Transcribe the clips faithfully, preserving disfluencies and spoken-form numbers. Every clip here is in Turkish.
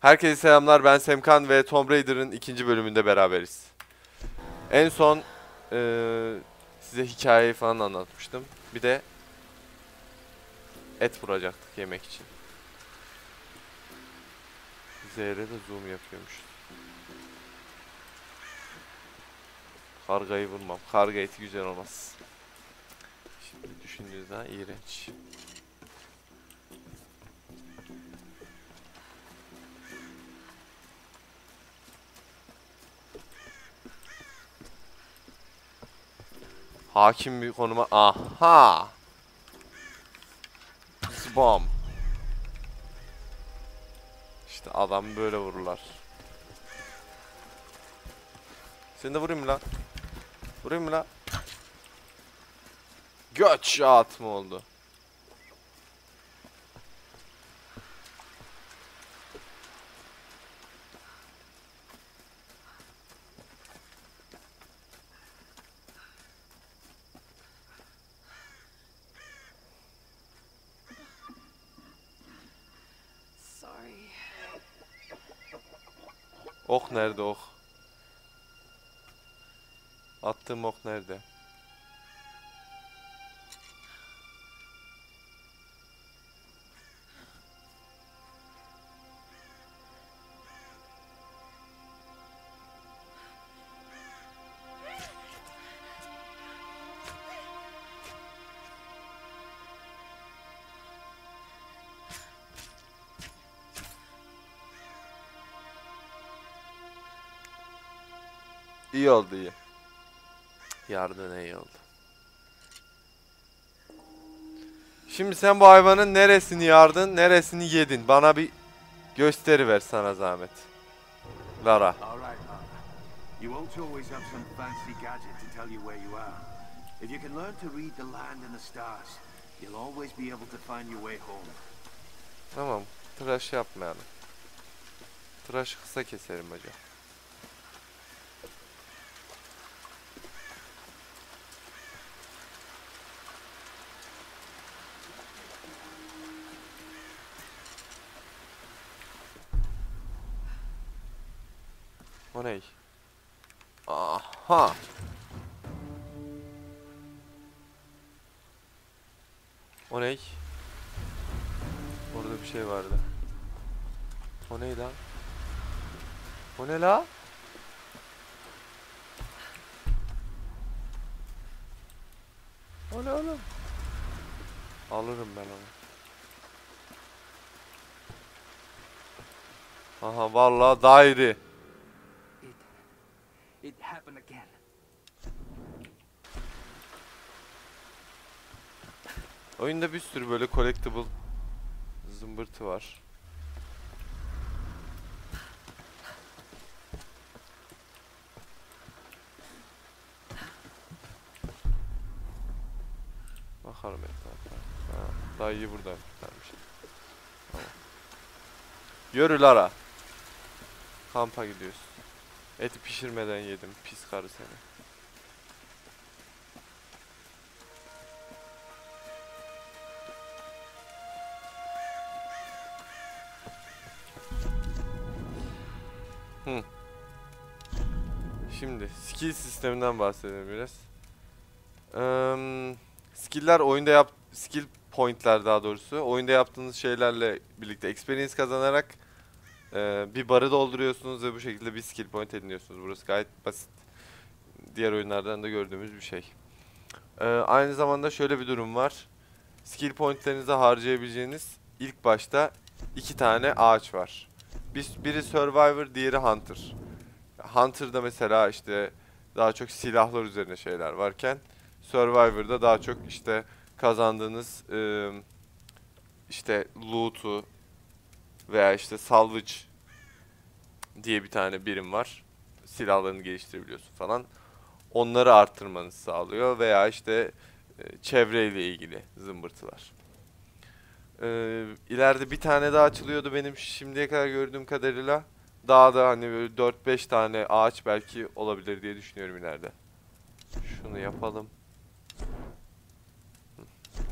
Herkese selamlar, ben Semkan ve Tomb Raider'ın ikinci bölümünde beraberiz. En son ee, size hikayeyi falan anlatmıştım. Bir de et vuracaktık yemek için. Z'ye de zoom yapıyormuş. Kargayı vurmam. Karga eti güzel olmaz. Şimdi düşündüğünüzden iğrenç. Hakim bir konuma. Aha. Zbam. İşte adam böyle vururlar. Seni de vurayım la. Vurayım mı la? Göç at mı oldu? Ok nerede ok? Attığım ok nerede? İyi oldu iyi. Yardım iyi oldu. Şimdi sen bu hayvanın neresini yardın, neresini yedin? Bana bir gösteriver sana zahmet. Lara. Tamam, tıraş yapmayalım. Tıraşı kısa keserim hocam. O ney? Aha. O ney? Orada bir şey vardı. O ney lan? O ne la? O ne oğlum? Alırım ben onu. Aha vallahi daire. It happened again. Oyunda bir sürü böyle collectible zımbırtı var. Bakalım etrafına. Daha iyi buradan kurtarmış. Tamam. Yürü Lara. Kampa gidiyoruz. Eti pişirmeden yedim, pis karı seni. Hı. Şimdi skill sisteminden bahsedelim biraz. Ee, skill'ler oyunda yap, skill point'ler daha doğrusu oyunda yaptığınız şeylerle birlikte experience kazanarak Ee, bir barı dolduruyorsunuz ve bu şekilde bir skill point ediniyorsunuz. Burası gayet basit. Diğer oyunlardan da gördüğümüz bir şey. Ee, aynı zamanda şöyle bir durum var. Skill pointlerinizi harcayabileceğiniz ilk başta iki tane ağaç var. Bir, biri Survivor, diğeri Hunter. Hunter'da mesela işte daha çok silahlar üzerine şeyler varken Survivor'da daha çok işte kazandığınız e, işte loot'u veya işte salvage diye bir tane birim var. Silahlarını geliştirebiliyorsun falan. Onları arttırmanızı sağlıyor veya işte çevreyle ilgili zımbırtılar. Ee, ileride bir tane daha açılıyordu benim şimdiye kadar gördüğüm kadarıyla. Daha da hani böyle dört beş tane ağaç belki olabilir diye düşünüyorum ileride. Şunu yapalım.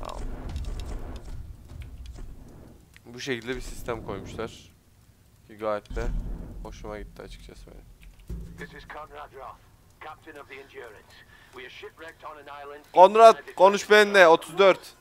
Tamam. Bu şekilde bir sistem koymuşlar. Ki gayet de hoşuma gitti açıkçası benim. Conrad konuş benimle. Otuz dört.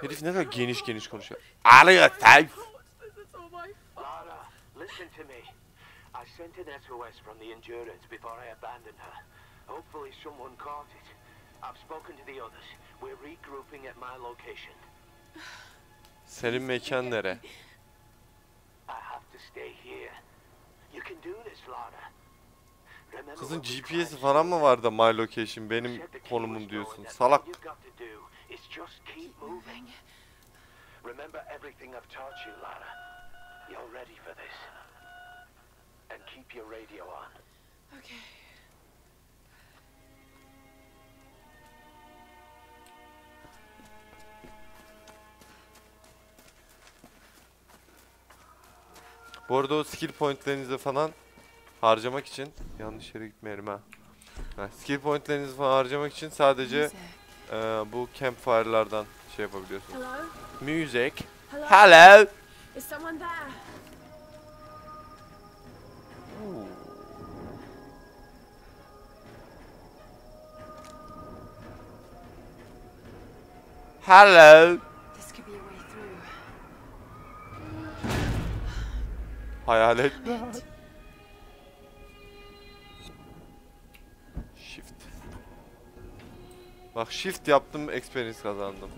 Herif ne kadar geniş geniş konuşuyor. Lara, listen to me. I sent an S O S from the Endurance before I abandoned her. Hopefully someone caught it. I've spoken to the others. We're regrouping at my location. Senin mekan nere? I have to stay here. You can do this, Lara. Kızın G P S'i falan mı var da my location benim konumum diyorsun? Salak. Remember everything I've taught you, Lara. You're ready for this. And keep your radio on. Okay. Bu arada o skill pointlerinizi falan harcamak için yanlış yere gitmeyelim ha. Skill pointlerinizi falan harcamak için sadece e, bu campfire'lardan şey yapabiliyorsunuz. Hello? Music. Hello. Hello. Is someone there? Ooh. Hello. This could be a way through. Hayalet. Shift. Bak shift yaptım, experience kazandım.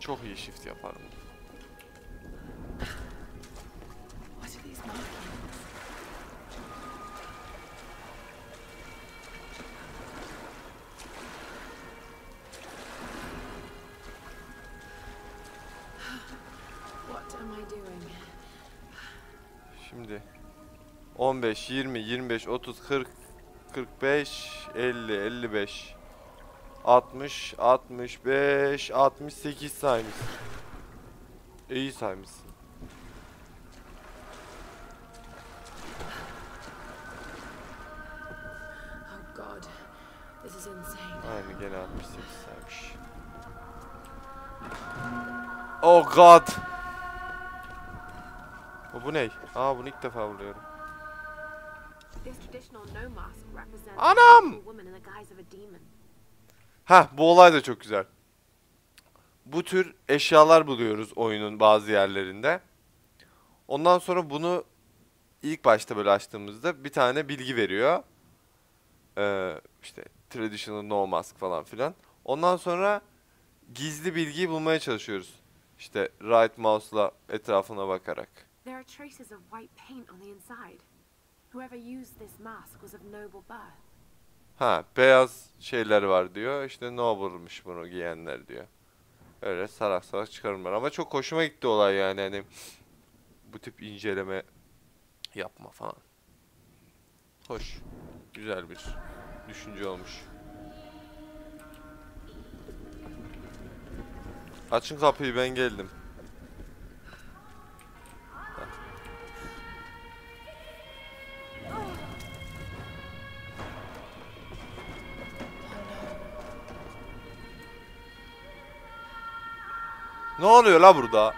Çok iyi shift yaparım. Şimdi on beş, yirmi, yirmi beş, otuz, kırk, kırk beş, elli, elli beş. altmış, altmış beş, altmış sekiz saymışsın. İyi saymışsın. Oh God. This is insane. Aynı gene altmış sekiz saymış. Oh God. O bu ne? Aa bunu ilk defa buluyorum. Anam! Ha, bu olay da çok güzel. Bu tür eşyalar buluyoruz oyunun bazı yerlerinde. Ondan sonra bunu ilk başta böyle açtığımızda bir tane bilgi veriyor. Ee, işte traditional no mask falan filan. Ondan sonra gizli bilgiyi bulmaya çalışıyoruz. İşte right mouse'la etrafına bakarak. Ha, beyaz şeyler var diyor. İşte noble'mış bunu giyenler diyor. Öyle salak salak çıkarımlar ama çok hoşuma gitti olay yani, hani bu tip inceleme yapma falan. Hoş, güzel bir düşünce olmuş. Açın kapıyı, ben geldim. Ne oluyor la burada?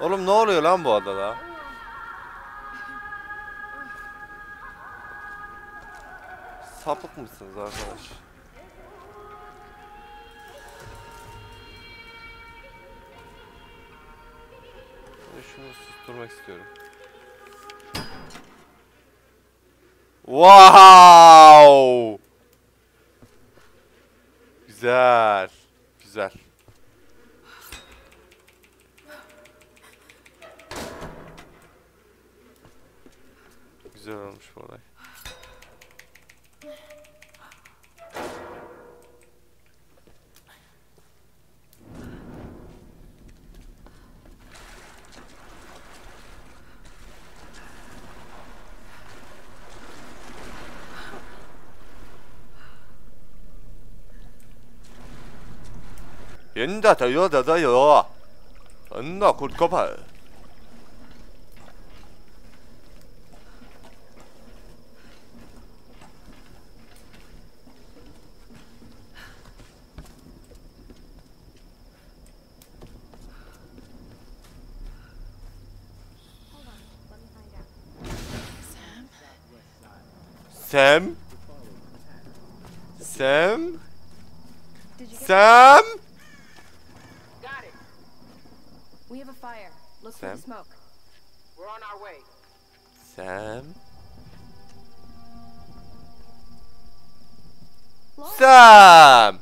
Oğlum ne oluyor lan bu adada? Sapık mısınız arkadaş? Şunu susturmak istiyorum. Wow! Güzel. Güzel. Güzel olmuş bu olay. Yeniden Toyota da yo. Anna kurt kopar. Sam? Sam? Sam? Got it. We have a fire. Look for the smoke. We're on our way. Sam? Sam!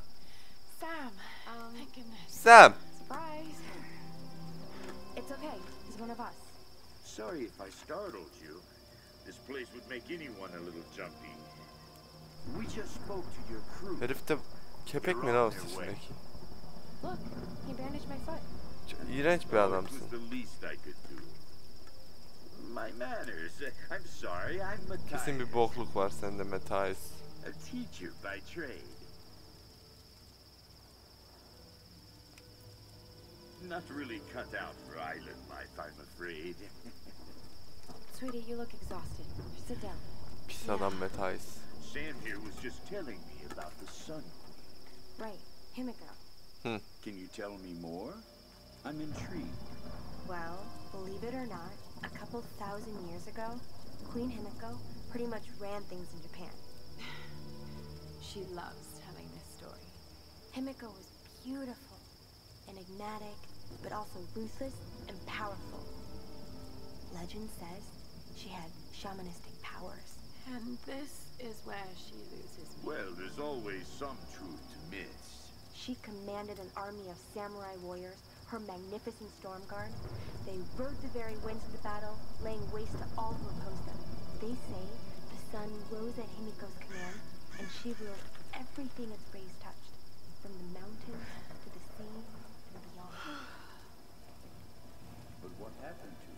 Sam! Um, thank goodness. Sam! Surprise! It's okay. He's one of us. Sorry if I startled you. This place would make anyone a little jumpy. We just spoke to your crew. Herifte köpek mi lan üstündeki? Look, he bandaged my foot. İğrenç bir adamsın. My manners. I'm sorry. I'm Mathias. Kesin bir bokluk var sende Mathias. A teacher by trade. Not really cut out for island life, I'm afraid. Sweetie, you look exhausted. Sit down. Pis adam Mathias. Sam here was just telling me about the sun. Right, Himiko. Hmm. Can you tell me more? I'm intrigued. Well, believe it or not, a couple thousand years ago, Queen Himiko pretty much ran things in Japan. She loves telling this story. Himiko was beautiful, enigmatic, but also ruthless and powerful. Legend says she had shamanistic powers. And this is where she loses me. Well, there's always some truth to myths. She commanded an army of samurai warriors, her magnificent storm guard. They rode the very winds of the battle, laying waste to all who opposed them. They say the sun rose at Himiko's command, and she ruled everything its rays touched, from the mountains to the sea and beyond. But what happened to her?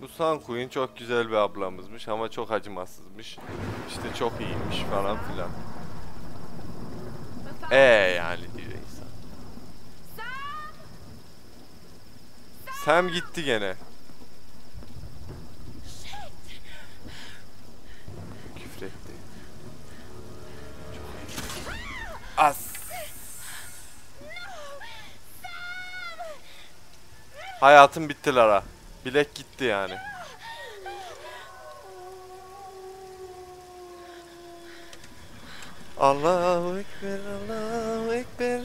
Bu Sun Queen çok güzel bir ablamızmış ama çok acımasızmış. İşte çok iyiymiş falan filan. Ee yani diyor insan. Sam gitti gene. Küfretti. Çok iyi. As. Hayatım bitti Lara. Bilek gitti yani. Allahu Ekber, Allahu Ekber.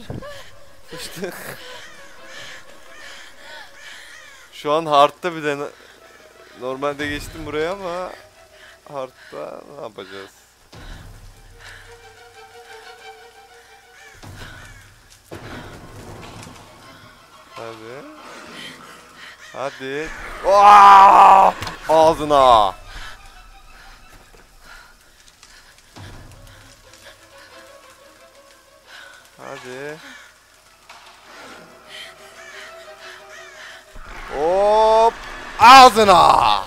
İşte. Şu an hard'ta bir de normalde geçtim buraya ama hard'ta ne yapacağız? Hadi. Hadi. Aa! Ağzına. Hadi. Hop! Ağzına.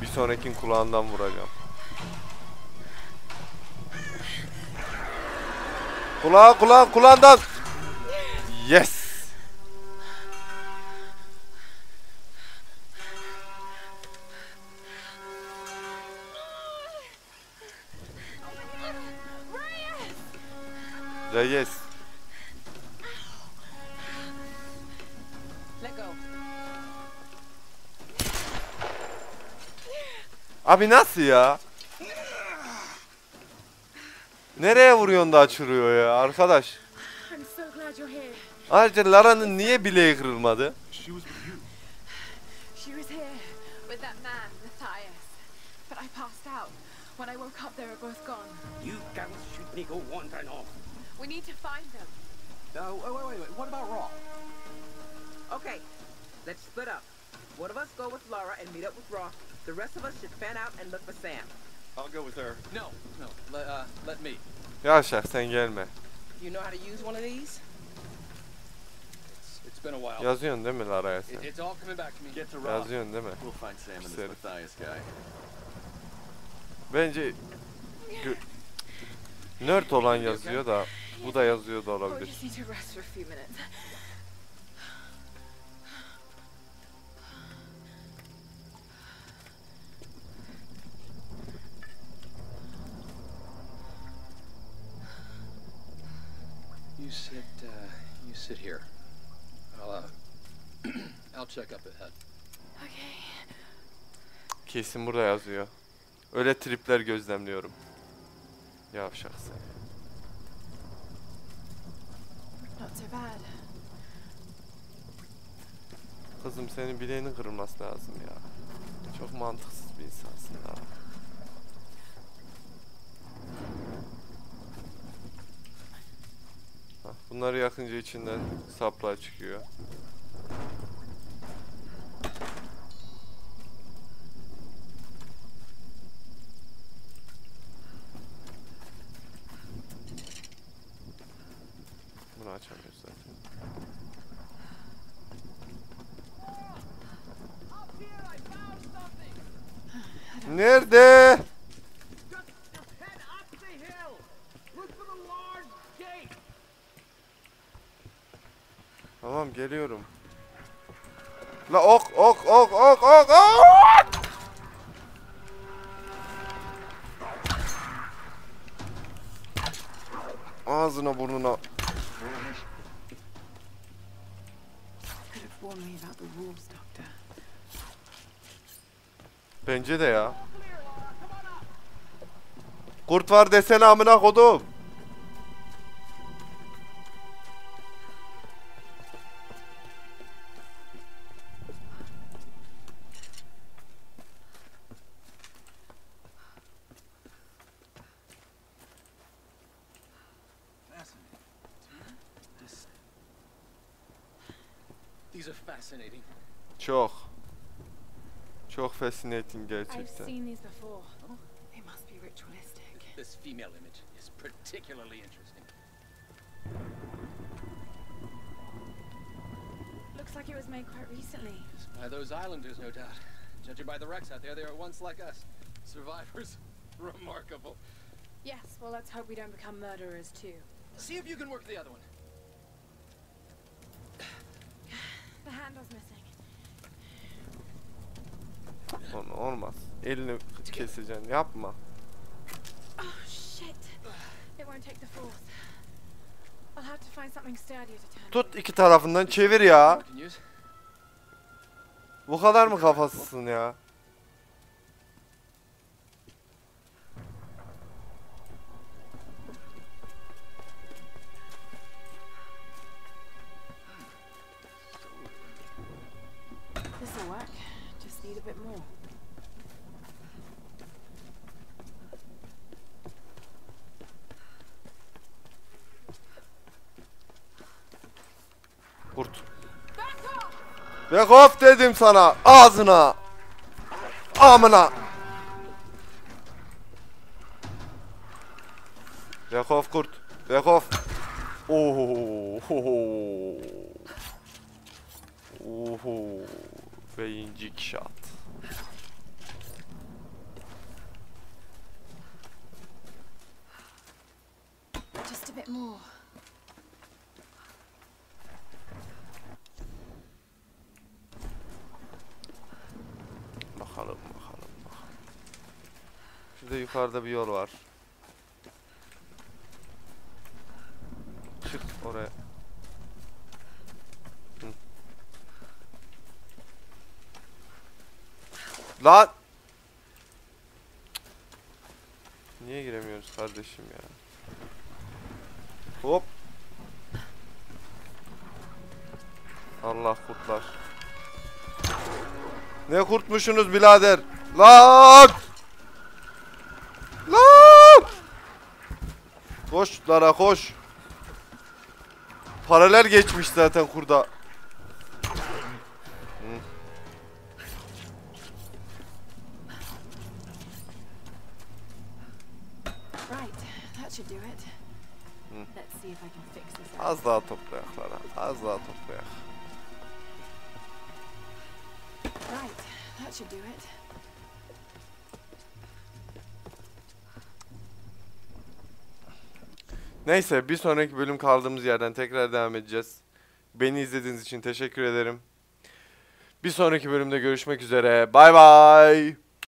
Bir sonrakin kulağından vuracağım. Kulağı, kulağı, kulağından. Yes. The yes. Let go. Abi nasıl ya? Nereye vuruyorsun da açılıyor ya arkadaş? Ayrıca Lara'nın niye bileği kırılmadı? Ya şef sen gelme. Yazıyorsun değil mi Lara'ya sen? Yazıyorsun değil mi? Bence Nerd olan yazıyor da bu da yazıyor da olabilir. You sit, uh, you sit here. I'll, uh, I'll check up ahead. Okay. Kesin burada yazıyor. Öyle tripler gözlemliyorum. Yavşak sen. Not so bad. Kızım senin bileğini kırılması lazım ya. Çok mantıksız bir insansın ha. Bunları yakınca içinden saplar çıkıyor. Bunu açamıyoruz zaten. Nerede? Tamam geliyorum. La ok ok ok ok ok ok. Ağzına burnuna. Bence de ya. Kurt var desene amına kodum. Çok. Çok fascinating gerçekten. Olmaz. Elini keseceksin. Yapma. Oh shit. It won't take the force. I'll have to find something sturdy to turn. Tut iki tarafından çevir ya. Bu kadar mı kafasızsın ya? Back off dedim sana, ağzına, amına. Back off kurt, back off. Oho, oho, oho, beyincik şat. Just a bit more. Bakalım, bakalım, bakalım. Şurada yukarıda bir yol var. Çık oraya. Hı. Lan! Niye giremiyoruz kardeşim ya? Hop! Allah kurtlar. Ne kurtmuşsunuz birader? Lan! Lan! Koş Lara koş. Paralel geçmiş zaten kurda. Az daha toplayak Lara. Az daha toplayak. That should do it. Neyse, bir sonraki bölüm kaldığımız yerden tekrar devam edeceğiz. Beni izlediğiniz için teşekkür ederim. Bir sonraki bölümde görüşmek üzere. Bay bay.